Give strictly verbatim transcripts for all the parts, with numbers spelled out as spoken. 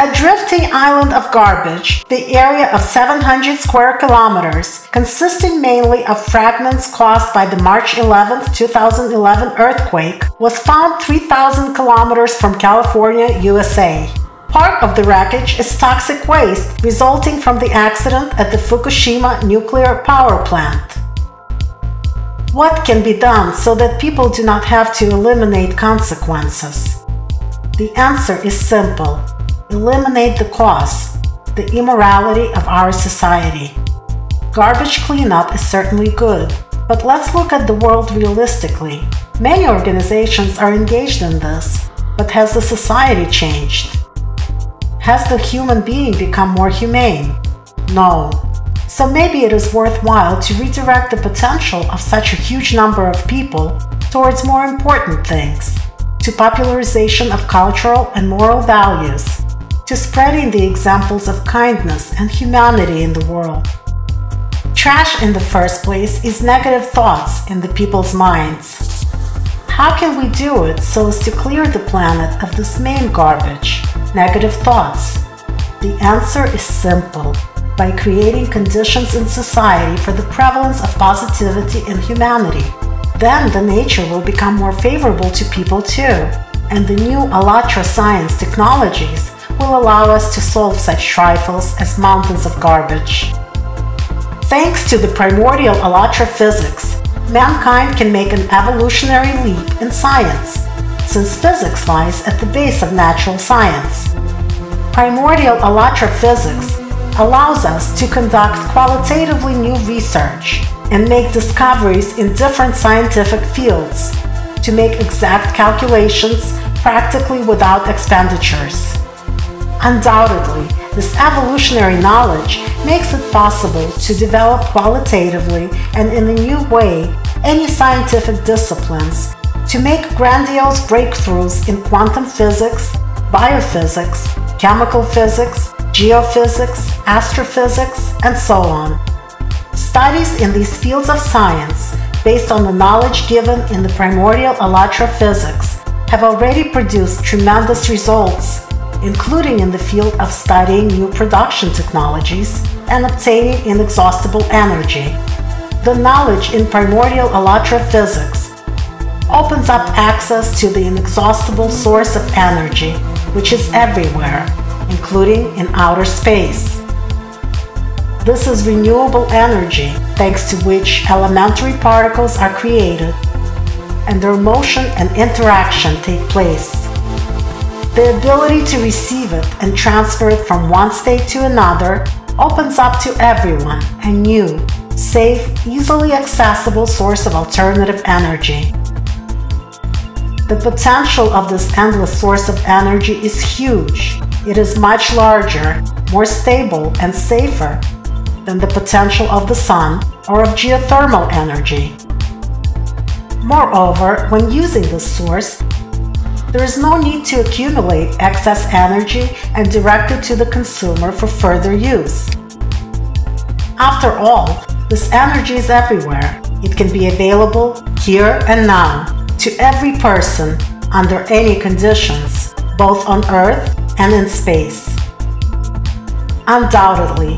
A drifting island of garbage, the area of seven hundred square kilometers, consisting mainly of fragments caused by the March eleventh two thousand eleven earthquake, was found three thousand kilometers from California, U S A. Part of the wreckage is toxic waste resulting from the accident at the Fukushima nuclear power plant. What can be done so that people do not have to eliminate consequences? The answer is simple. Eliminate the cause, the immorality of our society. Garbage cleanup is certainly good, but let's look at the world realistically. Many organizations are engaged in this, but has the society changed? Has the human being become more humane? No. So maybe it is worthwhile to redirect the potential of such a huge number of people towards more important things, to popularization of cultural and moral values, to spreading the examples of kindness and humanity in the world. Trash in the first place is negative thoughts in the people's minds. How can we do it so as to clear the planet of this main garbage? Negative thoughts. The answer is simple. By creating conditions in society for the prevalence of positivity and humanity. Then the nature will become more favorable to people too, and the new AllatRa science technologies will allow us to solve such trifles as mountains of garbage. Thanks to the primordial AllatRa physics, mankind can make an evolutionary leap in science, since physics lies at the base of natural science. Primordial AllatRa physics allows us to conduct qualitatively new research and make discoveries in different scientific fields, to make exact calculations practically without expenditures. Undoubtedly, this evolutionary knowledge makes it possible to develop qualitatively and in a new way any scientific disciplines, to make grandiose breakthroughs in quantum physics, biophysics, chemical physics, geophysics, astrophysics, and so on. Studies in these fields of science, based on the knowledge given in the primordial AllatRa physics, have already produced tremendous results, including in the field of studying new production technologies and obtaining inexhaustible energy. The knowledge in primordial AllatRa physics opens up access to the inexhaustible source of energy, which is everywhere, including in outer space. This is renewable energy, thanks to which elementary particles are created and their motion and interaction take place. The ability to receive it and transfer it from one state to another opens up to everyone a new, safe, easily accessible source of alternative energy. The potential of this endless source of energy is huge. It is much larger, more stable, and safer than the potential of the sun or of geothermal energy. Moreover, when using this source, there is no need to accumulate excess energy and direct it to the consumer for further use. After all, this energy is everywhere. It can be available here and now to every person under any conditions, both on Earth and in space. Undoubtedly,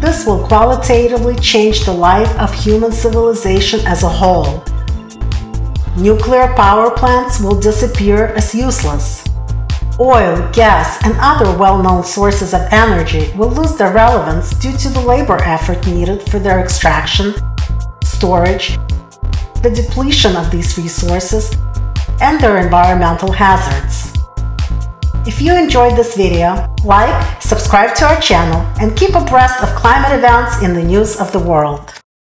this will qualitatively change the life of human civilization as a whole. Nuclear power plants will disappear as useless. Oil, gas, and other well-known sources of energy will lose their relevance due to the labor effort needed for their extraction, storage, the depletion of these resources, and their environmental hazards. If you enjoyed this video, like, subscribe to our channel, and keep abreast of climate events in the news of the world.